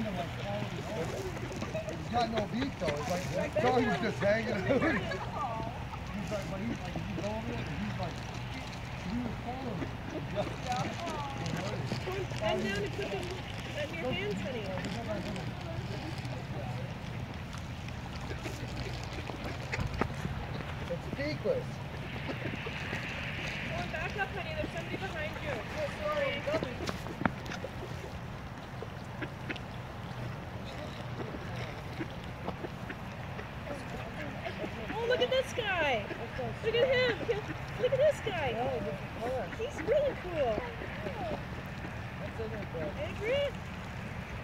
kind of like, he's got no beat though. It's like, so he was just hanging out. He's like, but he's like, you go over there, and he's like, he was following me. Bend down and put them at your hands, honey. Going back up, honey, there's somebody behind you. Oh, sorry. Oh, look at this guy. Look at him. Look at this guy. He's really cool. Agree?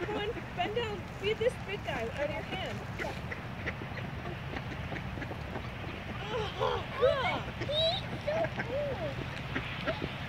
Come on, bend down. Feed this big guy out of your hand. Oh, yeah. He's so cool.